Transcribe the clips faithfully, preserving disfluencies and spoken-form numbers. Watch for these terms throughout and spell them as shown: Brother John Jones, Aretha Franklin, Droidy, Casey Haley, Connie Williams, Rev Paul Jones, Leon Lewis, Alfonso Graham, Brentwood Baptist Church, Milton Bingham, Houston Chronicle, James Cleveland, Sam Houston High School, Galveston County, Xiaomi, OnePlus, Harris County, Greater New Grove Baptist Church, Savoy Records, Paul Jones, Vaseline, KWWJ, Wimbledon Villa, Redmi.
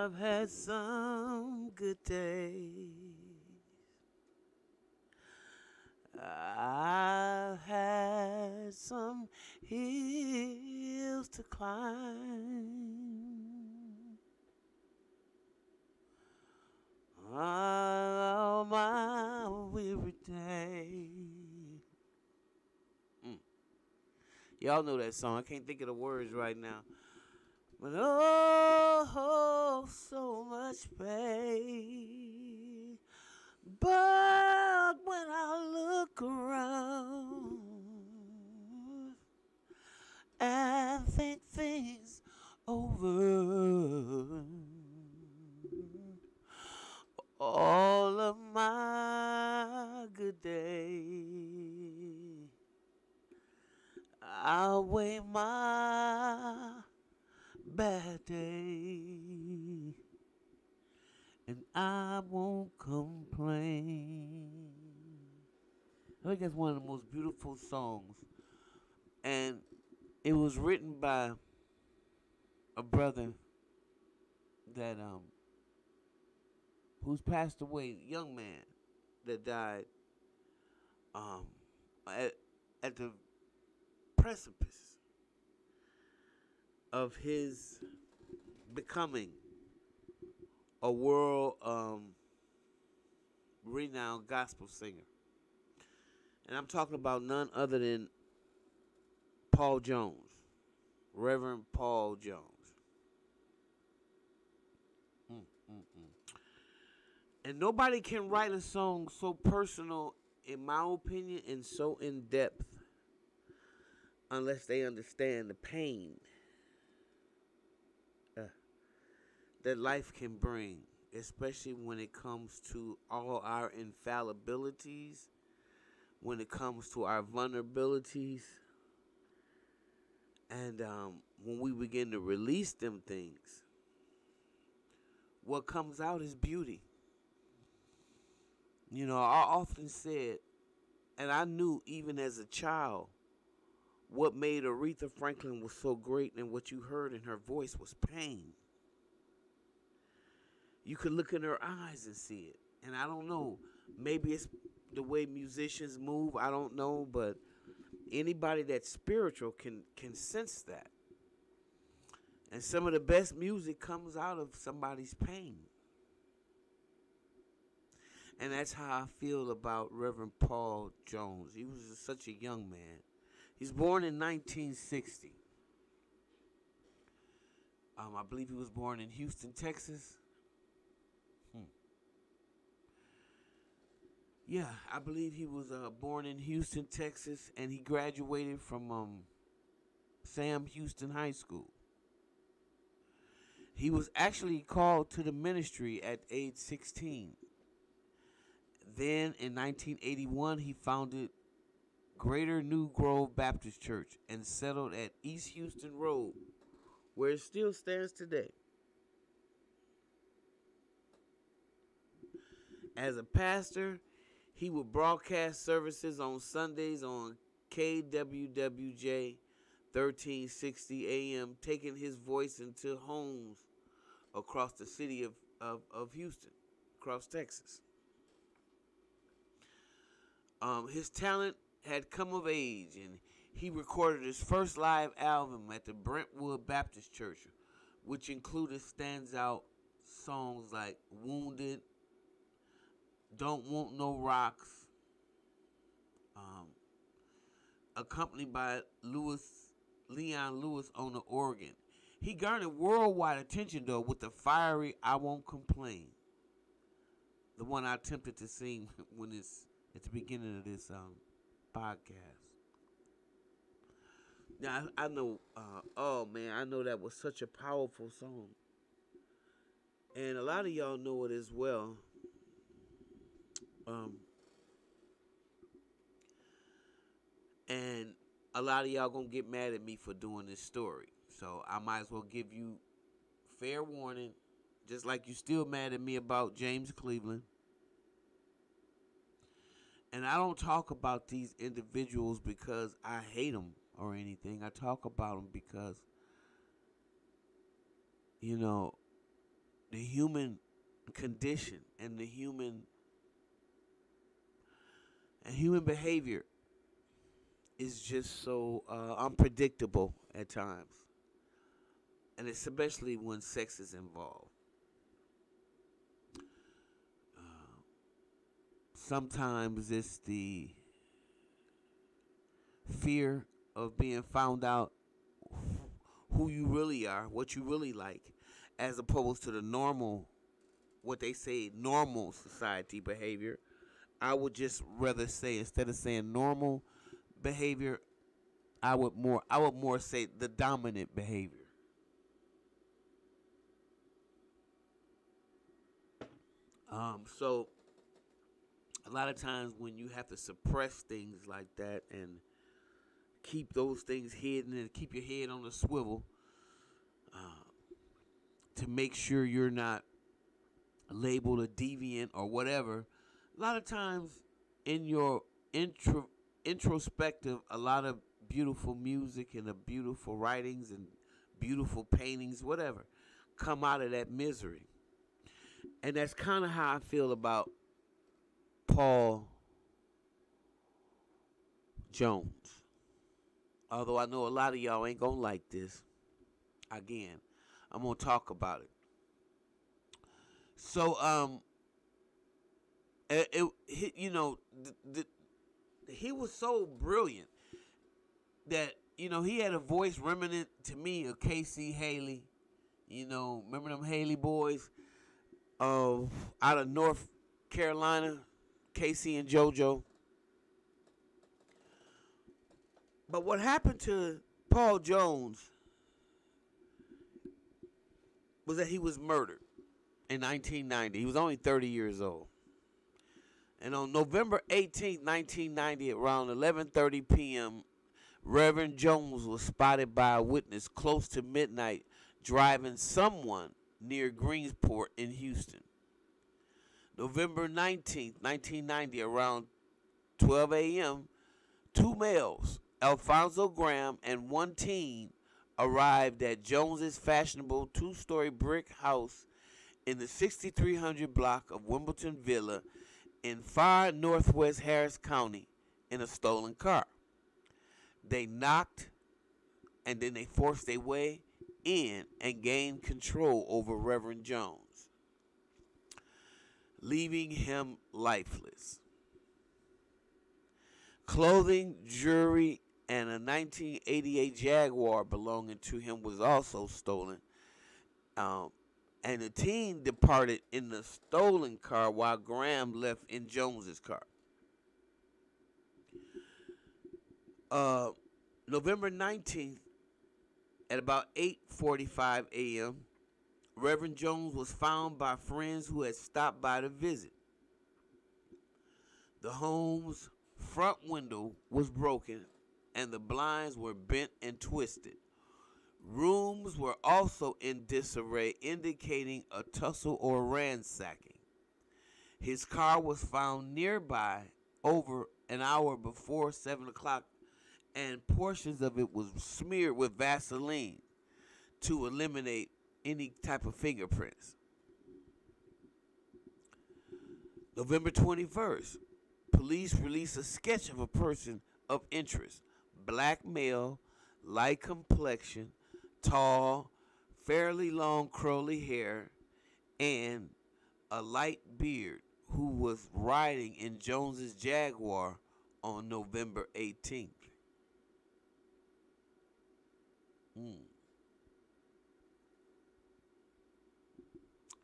I've had some good days. I've had some hills to climb. On my weary day. Mm. Y'all know that song. I can't think of the words right now. But oh, oh so much pain. But when I look around and think things over, all of my good days outweigh my bad days. And I won't complain. I think that's one of the most beautiful songs. And it was written by a brother that, um, who's passed away, young man that died, um, at, at the precipice of his becoming a world um, renowned gospel singer. And I'm talking about none other than Paul Jones, Reverend Paul Jones. Mm, mm, mm. And nobody can write a song so personal, in my opinion, and so in depth, unless they understand the pain that life can bring, especially when it comes to all our infallibilities, when it comes to our vulnerabilities, and um, when we begin to release them things, what comes out is beauty. You know, I often said, and I knew even as a child, what made Aretha Franklin was so great, and what you heard in her voice was pain. You could look in her eyes and see it. And I don't know, maybe it's the way musicians move, I don't know, but anybody that's spiritual can, can sense that. And some of the best music comes out of somebody's pain. And that's how I feel about Reverend Paul Jones. He was such a young man. He's born in nineteen sixty. Um, I believe he was born in Houston, Texas. Yeah, I believe he was uh, born in Houston, Texas, and he graduated from um, Sam Houston High School. He was actually called to the ministry at age sixteen. Then, in nineteen eighty-one, he founded Greater New Grove Baptist Church and settled at East Houston Road, where it still stands today. As a pastor, he would broadcast services on Sundays on K W W J thirteen sixty A M, taking his voice into homes across the city of, of, of Houston, across Texas. Um, his talent had come of age, and he recorded his first live album at the Brentwood Baptist Church, which included standout songs like Wounded, Don't Want No Rocks, um, accompanied by Lewis, Leon Lewis on the organ. He garnered worldwide attention, though, with the fiery I Won't Complain, the one I attempted to sing when it's at the beginning of this um, podcast. Now, I, I know, uh, oh, man, I know that was such a powerful song. And a lot of y'all know it as well. Um, and a lot of y'all gonna get mad at me for doing this story, so I might as well give you fair warning, just like you still mad at me about James Cleveland. And I don't talk about these individuals because I hate them or anything. I talk about them because, you know, the human condition and the human and human behavior is just so uh, unpredictable at times, and especially when sex is involved. Uh, sometimes it's the fear of being found out who you really are, what you really like, as opposed to the normal, what they say, normal society behavior. I would just rather say, instead of saying normal behavior, I would more I would more say the dominant behavior. Um, so a lot of times when you have to suppress things like that and keep those things hidden and keep your head on the swivel uh, to make sure you're not labeled a deviant or whatever. A lot of times in your intro, introspective, a lot of beautiful music and a beautiful writings and beautiful paintings, whatever, come out of that misery. And that's kind of how I feel about Paul Jones. Although I know a lot of y'all ain't going to like this. Again, I'm going to talk about it. So, um, it, it you know, the, the, he was so brilliant that, you know, he had a voice remnant to me of Casey Haley. You know, remember them Haley boys of out of North Carolina, Casey and JoJo. But what happened to Paul Jones was that he was murdered in nineteen ninety. He was only thirty years old. And on November eighteenth, nineteen ninety, at around eleven thirty p m, Reverend Jones was spotted by a witness close to midnight driving someone near Greensport in Houston. November nineteenth, nineteen ninety, around twelve a m, two males, Alfonso Graham and one teen, arrived at Jones's fashionable two-story brick house in the sixty-three hundred block of Wimbledon Villa in far northwest Harris County in a stolen car. They knocked, and then they forced their way in and gained control over Reverend Jones, leaving him lifeless. Clothing, jewelry, and a nineteen eighty-eight Jaguar belonging to him was also stolen. Um, and the teen departed in the stolen car while Graham left in Jones's car. Uh, November nineteenth, at about eight forty-five a m, Reverend Jones was found by friends who had stopped by to visit. The home's front window was broken, and the blinds were bent and twisted. Rooms were also in disarray, indicating a tussle or ransacking. His car was found nearby over an hour before seven o'clock, and portions of it was smeared with Vaseline to eliminate any type of fingerprints. November twenty-first, police released a sketch of a person of interest: black male, light complexion, tall, fairly long curly hair, and a light beard, who was riding in Jones's Jaguar on November eighteenth. Mm.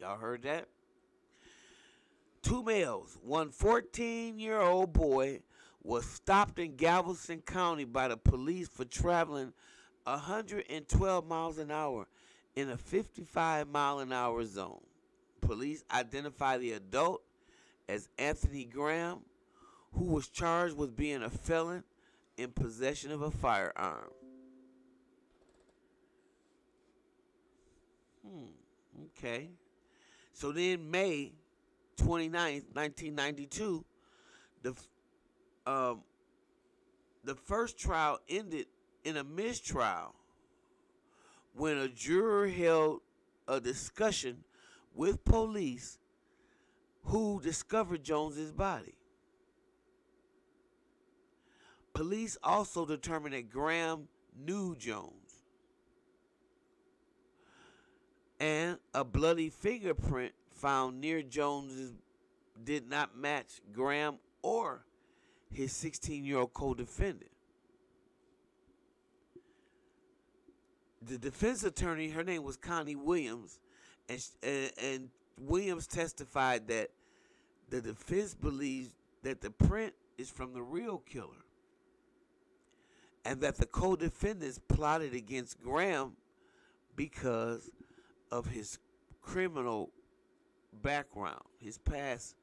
Y'all heard that? Two males, one fourteen-year-old boy, was stopped in Galveston County by the police for traveling one hundred twelve miles an hour in a fifty-five mile an hour zone. Police identified the adult as Anthony Graham, who was charged with being a felon in possession of a firearm. Hmm, okay. So then May twenty-ninth, nineteen ninety-two, the um, the first trial ended in a mistrial when a juror held a discussion with police who discovered Jones's body. Police also determined that Graham knew Jones, and a bloody fingerprint found near Jones's did not match Graham or his sixteen-year-old co-defendant. The defense attorney, her name was Connie Williams, and, and, and Williams testified that the defense believes that the print is from the real killer and that the co-defendants plotted against Graham because of his criminal background, his past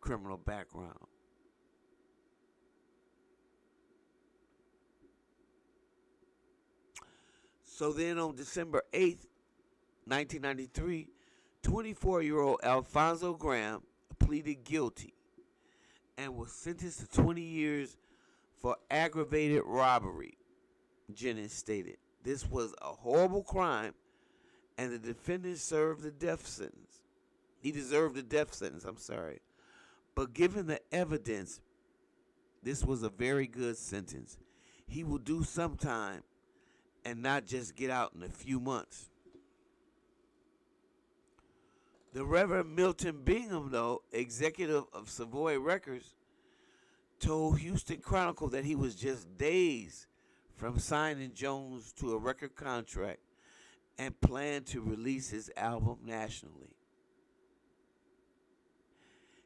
criminal background. So then on December eighth, nineteen ninety-three, twenty-four-year-old Alfonso Graham pleaded guilty and was sentenced to twenty years for aggravated robbery, Jennings stated. This was a horrible crime, and the defendant served the death sentence. He deserved the death sentence, I'm sorry. But given the evidence, this was a very good sentence. He will do some time and not just get out in a few months. The Reverend Milton Bingham, though, executive of Savoy Records, told Houston Chronicle that he was just days from signing Jones to a record contract and planned to release his album nationally.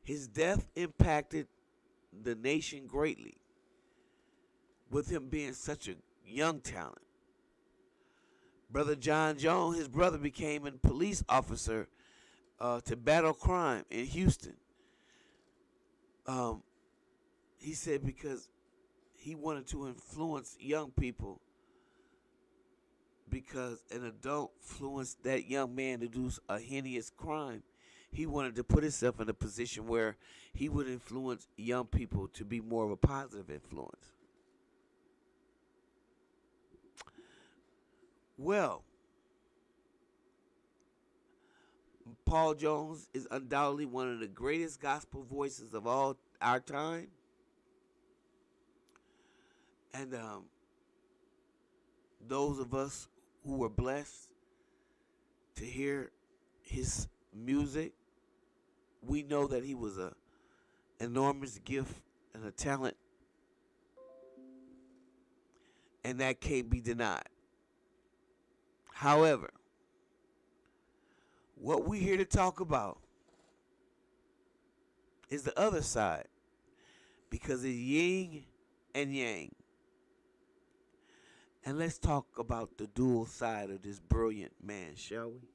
His death impacted the nation greatly, with him being such a young talent. Brother John Jones, his brother, became a police officer uh, to battle crime in Houston. Um, he said because he wanted to influence young people, because an adult influenced that young man to do a heinous crime. He wanted to put himself in a position where he would influence young people to be more of a positive influence. Well, Paul Jones is undoubtedly one of the greatest gospel voices of all our time. And um, those of us who were blessed to hear his music, we know that he was an enormous gift and a talent, and that can't be denied. However, what we're here to talk about is the other side, because it's yin and yang. And let's talk about the dual side of this brilliant man, shall we?